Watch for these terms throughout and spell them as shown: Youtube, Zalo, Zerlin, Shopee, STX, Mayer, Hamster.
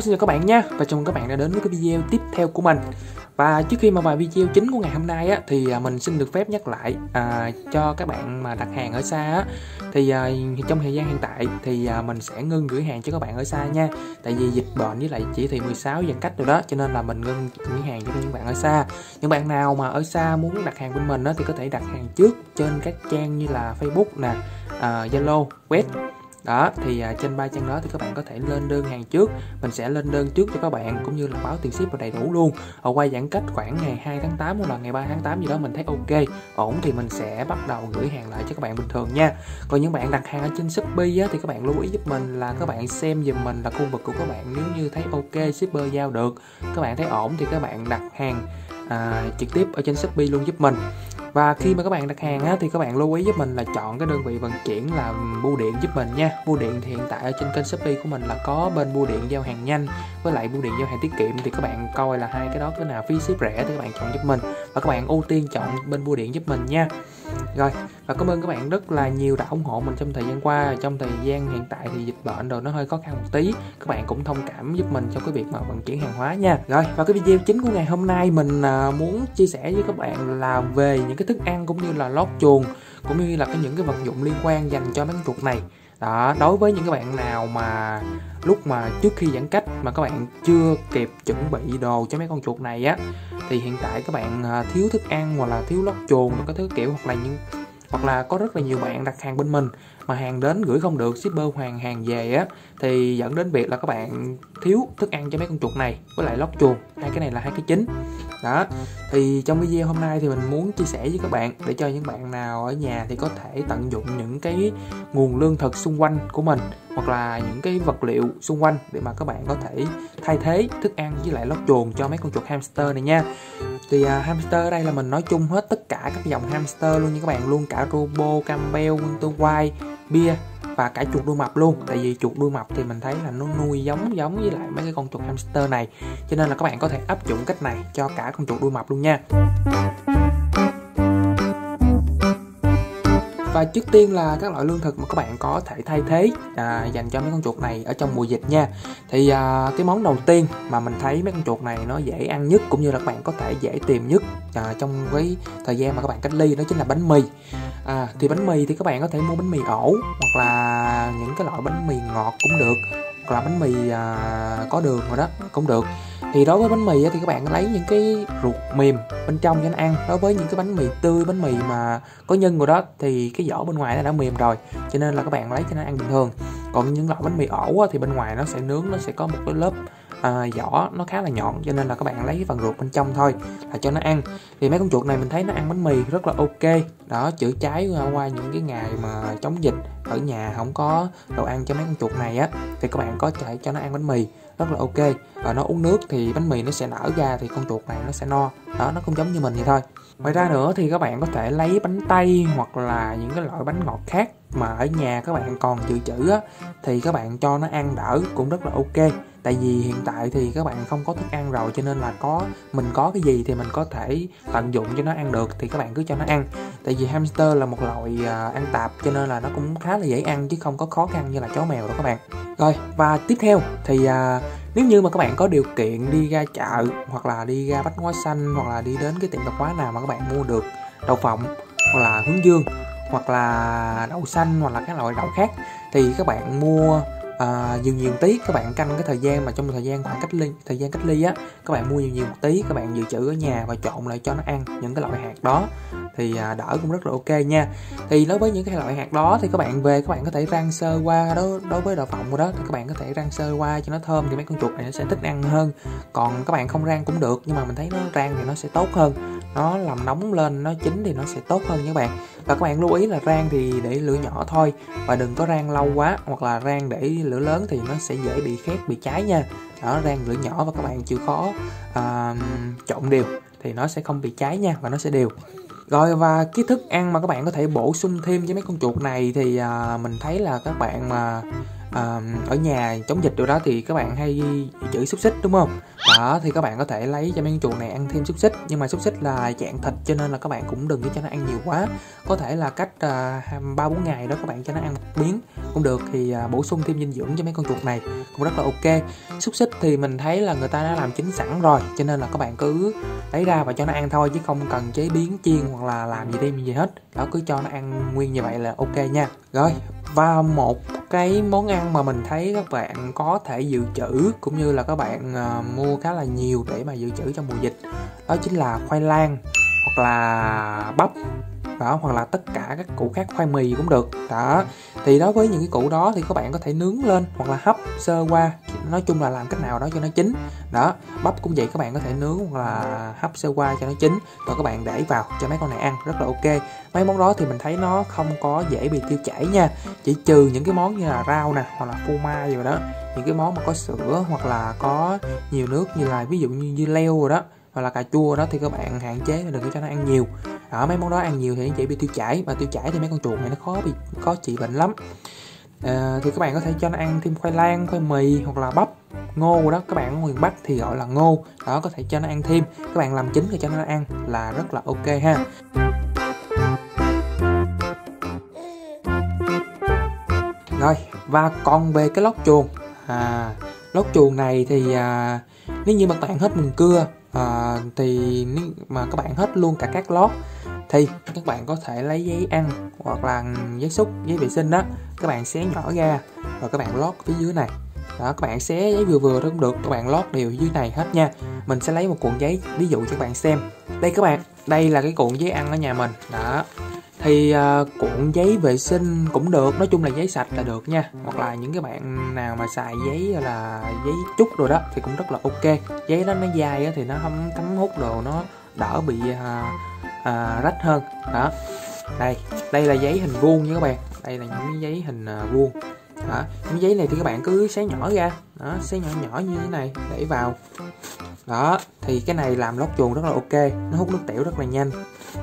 Hello, xin chào các bạn nha, và chào mừng các bạn đã đến với cái video tiếp theo của mình. Và trước khi mà vào video chính của ngày hôm nay á, thì mình xin được phép nhắc lại cho các bạn mà đặt hàng ở xa á, thì trong thời gian hiện tại thì mình sẽ ngưng gửi hàng cho các bạn ở xa nha. Tại vì dịch bệnh với lại chỉ thị 16 giãn cách rồi đó, cho nên là mình ngưng gửi hàng cho những bạn ở xa. Những bạn nào mà ở xa muốn đặt hàng bên mình á, thì có thể đặt hàng trước trên các trang như là Facebook nè, Zalo, web. Đó, thì trên ba trang đó thì các bạn có thể lên đơn hàng trước. Mình sẽ lên đơn trước cho các bạn, cũng như là báo tiền ship và đầy đủ luôn. Ở qua giãn cách khoảng ngày 2 tháng 8 hoặc là ngày 3 tháng 8 gì đó, mình thấy ok, ổn thì mình sẽ bắt đầu gửi hàng lại cho các bạn bình thường nha. Còn những bạn đặt hàng ở trên Shopee á, thì các bạn lưu ý giúp mình là các bạn xem giùm mình là khu vực của các bạn. Nếu như thấy ok, shipper giao được, các bạn thấy ổn thì các bạn đặt hàng trực tiếp ở trên Shopee luôn giúp mình. Và khi mà các bạn đặt hàng á, thì các bạn lưu ý giúp mình là chọn cái đơn vị vận chuyển là bưu điện giúp mình nha. Bưu điện thì hiện tại ở trên kênh Shopee của mình là có bên bưu điện giao hàng nhanh với lại bưu điện giao hàng tiết kiệm, thì các bạn coi là hai cái đó cái nào phí ship rẻ thì các bạn chọn giúp mình, và các bạn ưu tiên chọn bên bưu điện giúp mình nha. Rồi, và cảm ơn các bạn rất là nhiều đã ủng hộ mình trong thời gian qua. Trong thời gian hiện tại thì dịch bệnh rồi nó hơi khó khăn một tí, các bạn cũng thông cảm giúp mình trong cái việc mà vận chuyển hàng hóa nha. Rồi, và cái video chính của ngày hôm nay mình muốn chia sẻ với các bạn là về những cái thức ăn cũng như là lót chuồng, cũng như là những cái vật dụng liên quan dành cho mấy con chuột này. Đó, đối với những các bạn nào mà lúc mà trước khi giãn cách mà các bạn chưa kịp chuẩn bị đồ cho mấy con chuột này á, thì hiện tại các bạn thiếu thức ăn hoặc là thiếu lót chuồng và các thứ kiểu, hoặc là có rất là nhiều bạn đặt hàng bên mình mà hàng đến gửi không được, shipper hoàn hàng về á, thì dẫn đến việc là các bạn thiếu thức ăn cho mấy con chuột này với lại lót chuồng. Hai cái này là hai cái chính đó. Thì trong video hôm nay thì mình muốn chia sẻ với các bạn để cho những bạn nào ở nhà thì có thể tận dụng những cái nguồn lương thực xung quanh của mình, hoặc là những cái vật liệu xung quanh để mà các bạn có thể thay thế thức ăn với lại lót chuồng cho mấy con chuột hamster này nha. Thì hamster ở đây là mình nói chung hết tất cả các dòng hamster luôn nha các bạn, luôn cả Robo, Campbell, Winter White, Bia và cả chuột đuôi mập luôn. Tại vì chuột đuôi mập thì mình thấy là nó nuôi giống với lại mấy cái con chuột hamster này, cho nên là các bạn có thể áp dụng cách này cho cả con chuột đuôi mập luôn nha. Và trước tiên là các loại lương thực mà các bạn có thể thay thế dành cho mấy con chuột này ở trong mùa dịch nha. Thì cái món đầu tiên mà mình thấy mấy con chuột này nó dễ ăn nhất, cũng như là các bạn có thể dễ tìm nhất trong cái thời gian mà các bạn cách ly, đó chính là bánh mì. Thì bánh mì thì các bạn có thể mua bánh mì ổ, hoặc là những cái loại bánh mì ngọt cũng được, hoặc là bánh mì có đường rồi đó cũng được. Thì đối với bánh mì thì các bạn lấy những cái ruột mềm bên trong cho nó ăn. Đối với những cái bánh mì tươi, bánh mì mà có nhân rồi đó, thì cái vỏ bên ngoài nó đã mềm rồi, cho nên là các bạn lấy cho nó ăn bình thường. Còn những loại bánh mì ổ thì bên ngoài nó sẽ nướng, nó sẽ có một cái lớp vỏ nó khá là nhọn, cho nên là các bạn lấy phần ruột bên trong thôi là cho nó ăn. Thì mấy con chuột này mình thấy nó ăn bánh mì rất là ok đó, chữa cháy qua những cái ngày mà chống dịch ở nhà không có đồ ăn cho mấy con chuột này á, thì các bạn có thể cho nó ăn bánh mì rất là ok. Và nó uống nước thì bánh mì nó sẽ nở ra, thì con chuột này nó sẽ no đó, nó cũng giống như mình vậy thôi. Ngoài ra nữa thì các bạn có thể lấy bánh tây hoặc là những cái loại bánh ngọt khác mà ở nhà các bạn còn dự trữ á, thì các bạn cho nó ăn đỡ cũng rất là ok. Tại vì hiện tại thì các bạn không có thức ăn rồi, cho nên là mình có cái gì thì mình có thể tận dụng cho nó ăn được, thì các bạn cứ cho nó ăn. Tại vì hamster là một loại ăn tạp, cho nên là nó cũng khá là dễ ăn chứ không có khó khăn như là chó mèo đâu các bạn. Rồi, và tiếp theo thì nếu như mà các bạn có điều kiện đi ra chợ, hoặc là đi ra Bách Hóa Xanh, hoặc là đi đến cái tiệm tạp hóa nào mà các bạn mua được đậu phộng, hoặc là hướng dương, hoặc là đậu xanh, hoặc là các loại đậu khác, thì các bạn mua nhiều tí. Các bạn canh cái thời gian mà trong thời gian khoảng thời gian cách ly á, các bạn mua nhiều một tí, các bạn dự trữ ở nhà và trộn lại cho nó ăn những cái loại hạt đó, thì đỡ cũng rất là ok nha. Thì đối với những cái loại hạt đó thì các bạn về, các bạn có thể rang sơ qua đó. Đối với đậu phộng rồi đó thì các bạn có thể rang sơ qua cho nó thơm, thì mấy con chuột này nó sẽ thích ăn hơn. Còn các bạn không rang cũng được, nhưng mà mình thấy nó rang thì nó sẽ tốt hơn, nó làm nóng lên, nó chín thì nó sẽ tốt hơn nha các bạn. Và các bạn lưu ý là rang thì để lửa nhỏ thôi, và đừng có rang lâu quá, hoặc là rang để lửa lớn thì nó sẽ dễ bị khét, bị cháy nha. Đó, rang lửa nhỏ và các bạn chịu khó trộn đều thì nó sẽ không bị cháy nha, và nó sẽ đều. Rồi, và cái thức ăn mà các bạn có thể bổ sung thêm cho mấy con chuột này thì mình thấy là các bạn mà ở nhà chống dịch điều đó thì các bạn hay giữ xúc xích đúng không? Đó thì các bạn có thể lấy cho mấy con chuột này ăn thêm xúc xích, nhưng mà xúc xích là dạng thịt cho nên là các bạn cũng đừng cho nó ăn nhiều quá, có thể là cách 3-4 ngày đó các bạn cho nó ăn một miếng cũng được, thì bổ sung thêm dinh dưỡng cho mấy con chuột này cũng rất là ok. Xúc xích thì mình thấy là người ta đã làm chín sẵn rồi cho nên là các bạn cứ lấy ra và cho nó ăn thôi, chứ không cần chế biến chiên hoặc là làm gì thêm gì hết đó, cứ cho nó ăn nguyên như vậy là ok nha. Rồi, và một cái món ăn mà mình thấy các bạn có thể dự trữ cũng như là các bạn mua khá là nhiều để mà dự trữ trong mùa dịch đó chính là khoai lang hoặc là bắp đó, hoặc là tất cả các củ khác, khoai mì cũng được đó. Thì đối với những cái củ đó thì các bạn có thể nướng lên hoặc là hấp sơ qua, nói chung là làm cách nào đó cho nó chín đó. Bắp cũng vậy, các bạn có thể nướng hoặc là hấp sơ qua cho nó chín rồi các bạn để vào cho mấy con này ăn rất là ok. Mấy món đó thì mình thấy nó không có dễ bị tiêu chảy nha, chỉ trừ những cái món như là rau nè hoặc là phô mai rồi đó, những cái món mà có sữa hoặc là có nhiều nước như là ví dụ như dưa leo rồi đó hoặc là cà chua đó thì các bạn hạn chế và đừng có cho nó ăn nhiều. Ở mấy món đó ăn nhiều thì nó dễ bị tiêu chảy, mà tiêu chảy thì mấy con chuột này nó khó trị bệnh lắm. Thì các bạn có thể cho nó ăn thêm khoai lang, khoai mì hoặc là bắp, ngô đó, các bạn ở miền Bắc thì gọi là ngô đó, có thể cho nó ăn thêm, các bạn làm chín rồi cho nó ăn là rất là ok ha. Rồi, và còn về cái lót chuồng, lót chuồng này thì nếu như mà các bạn hết mùn cưa thì nếu mà các bạn hết luôn cả các lót thì các bạn có thể lấy giấy ăn hoặc là giấy xúc, giấy vệ sinh đó, các bạn xé nhỏ ra rồi các bạn lót phía dưới này đó, các bạn xé giấy vừa vừa cũng được, các bạn lót đều dưới này hết nha. Mình sẽ lấy một cuộn giấy ví dụ cho các bạn xem. Đây các bạn, đây là cái cuộn giấy ăn ở nhà mình đó, thì cuộn giấy vệ sinh cũng được, nói chung là giấy sạch là được nha, hoặc là những cái bạn nào mà xài giấy là giấy trúc rồi đó thì cũng rất là ok. Giấy đó nó dai đó, thì nó không thấm hút đồ, nó đỡ bị rách hơn đó. Đây, đây là giấy hình vuông nha các bạn, đây là những cái giấy hình vuông đó. Những giấy này thì các bạn cứ xé nhỏ ra đó, xé nhỏ nhỏ như thế này để vào đó, thì cái này làm lót chuồng rất là ok, nó hút nước tiểu rất là nhanh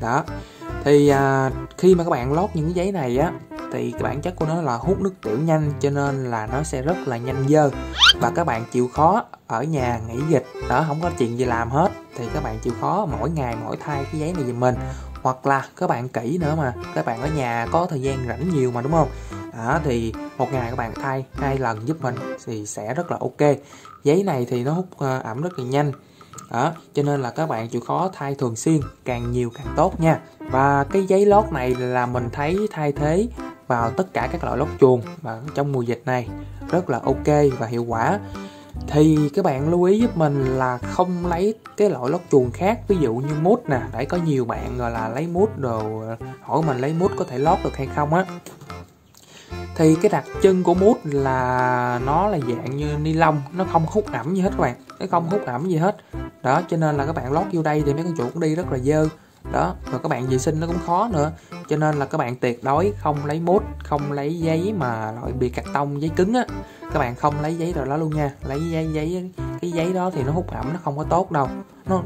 đó. Thì khi mà các bạn lót những cái giấy này á thì cái bản chất của nó là hút nước tiểu nhanh cho nên là nó sẽ rất là nhanh dơ, và các bạn chịu khó ở nhà nghỉ dịch đó, không có chuyện gì làm hết thì các bạn chịu khó mỗi ngày mỗi thay cái giấy này giùm mình, hoặc là các bạn kỹ nữa mà các bạn ở nhà có thời gian rảnh nhiều mà đúng không? Đó, thì một ngày các bạn thay 2 lần giúp mình thì sẽ rất là ok. Giấy này thì nó hút ẩm rất là nhanh đó, cho nên là các bạn chịu khó thay thường xuyên, càng nhiều càng tốt nha. Và cái giấy lót này là mình thấy thay thế vào tất cả các loại lót chuồng và trong mùa dịch này rất là ok và hiệu quả. Thì các bạn lưu ý giúp mình là không lấy cái loại lót chuồng khác, ví dụ như mút nè, để có nhiều bạn gọi là lấy mút đồ hỏi mình lấy mút có thể lót được hay không á. Thì cái đặc trưng của mút là nó là dạng như ni lông, nó không hút ẩm gì hết các bạn, nó không hút ẩm gì hết đó, cho nên là các bạn lót vô đây thì mấy con chuột cũng đi rất là dơ đó, rồi các bạn vệ sinh nó cũng khó nữa, cho nên là các bạn tuyệt đối không lấy mút, không lấy giấy mà loại bìa cạc tông, giấy cứng á, các bạn không lấy giấy rồi đó luôn nha. Lấy giấy cái giấy đó thì nó hút ẩm nó không có tốt đâu,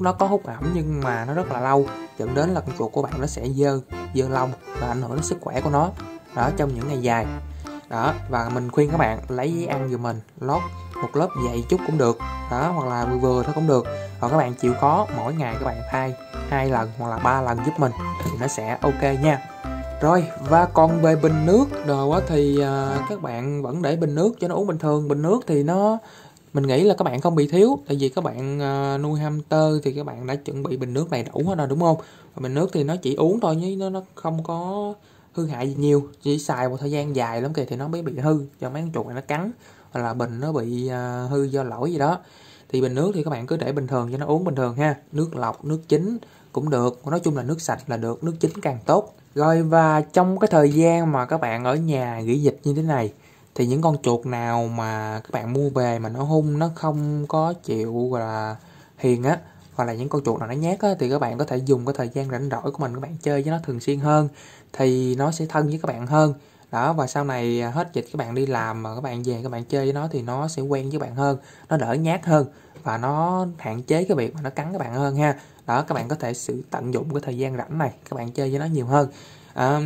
nó có hút ẩm nhưng mà nó rất là lâu, dẫn đến là con chuột của bạn nó sẽ dơ lông và ảnh hưởng đến sức khỏe của nó đó trong những ngày dài đó. Và mình khuyên các bạn lấy giấy ăn giùm mình, lót một lớp dày chút cũng được đó, hoặc là vừa vừa thôi cũng được, còn các bạn chịu khó mỗi ngày các bạn thay 2 lần hoặc là 3 lần giúp mình thì nó sẽ ok nha. Rồi, và còn về bình nước đồ á thì các bạn vẫn để bình nước cho nó uống bình thường. Bình nước thì nó mình nghĩ là các bạn không bị thiếu, tại vì các bạn nuôi hamster thì các bạn đã chuẩn bị bình nước đầy đủ hết rồi đúng không? Và bình nước thì nó chỉ uống thôi chứ nó không có hư hại gì nhiều, chỉ xài một thời gian dài lắm kìa thì nó mới bị hư, cho mấy con chuột này nó cắn hoặc là bình nó bị hư do lỗi gì đó. Thì bình nước thì các bạn cứ để bình thường cho nó uống bình thường ha, nước lọc, nước chính cũng được, nói chung là nước sạch là được, nước chính càng tốt. Rồi, và trong cái thời gian mà các bạn ở nhà nghỉ dịch như thế này thì những con chuột nào mà các bạn mua về mà nó hung, nó không có chịu gọi là hiền á, hoặc là những con chuột nào nó nhát á, thì các bạn có thể dùng cái thời gian rảnh rỗi của mình các bạn chơi với nó thường xuyên hơn thì nó sẽ thân với các bạn hơn đó, và sau này hết dịch các bạn đi làm mà các bạn về các bạn chơi với nó thì nó sẽ quen với bạn hơn, nó đỡ nhát hơn và nó hạn chế cái việc mà nó cắn các bạn hơn ha. Đó, các bạn có thể tận dụng cái thời gian rảnh này các bạn chơi với nó nhiều hơn.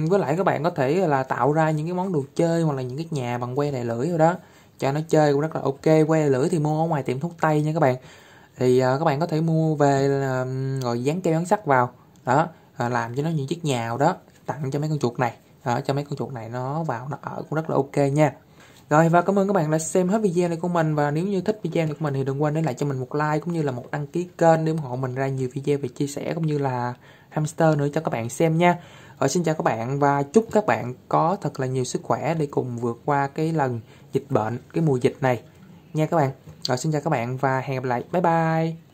Với lại các bạn có thể là tạo ra những cái món đồ chơi hoặc là những cái nhà bằng que đè lưỡi rồi đó, cho nó chơi cũng rất là ok. Que đè lưỡi thì mua ở ngoài tiệm thuốc tây nha các bạn, thì các bạn có thể mua về rồi dán keo dán sắt vào đó, làm cho nó những chiếc nhà đó, tặng cho mấy con chuột này đó, cho mấy con chuột này nó vào nó ở cũng rất là ok nha. Rồi, và cảm ơn các bạn đã xem hết video này của mình, và nếu như thích video này của mình thì đừng quên để lại cho mình một like cũng như là một đăng ký kênh để ủng hộ mình ra nhiều video về chia sẻ cũng như là hamster nữa cho các bạn xem nha. Rồi, xin chào các bạn và chúc các bạn có thật là nhiều sức khỏe để cùng vượt qua cái lần dịch bệnh, cái mùa dịch này nha các bạn. Rồi, xin chào các bạn và hẹn gặp lại. Bye bye.